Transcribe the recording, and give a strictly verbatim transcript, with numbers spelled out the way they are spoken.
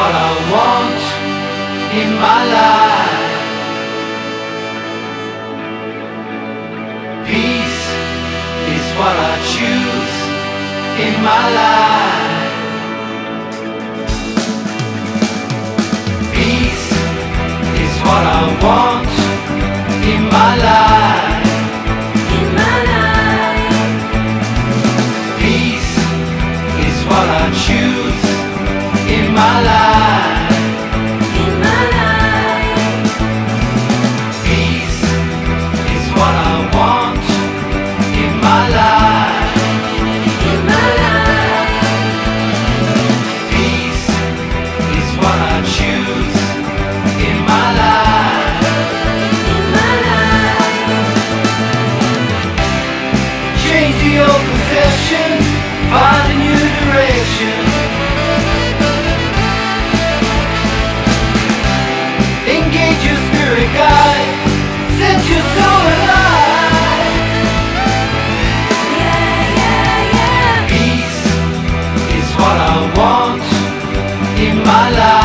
what I want in my life. Peace is what I choose in my life. Peace is what I want in my life. Choose in my life, in my life. Peace is what I want in my life, in my life. Peace is what I choose in my life, in my life. Change the old perception, find a new direction. Engage your spirit guide, set your soul alive. Yeah, yeah, yeah. Peace is what I want in my life.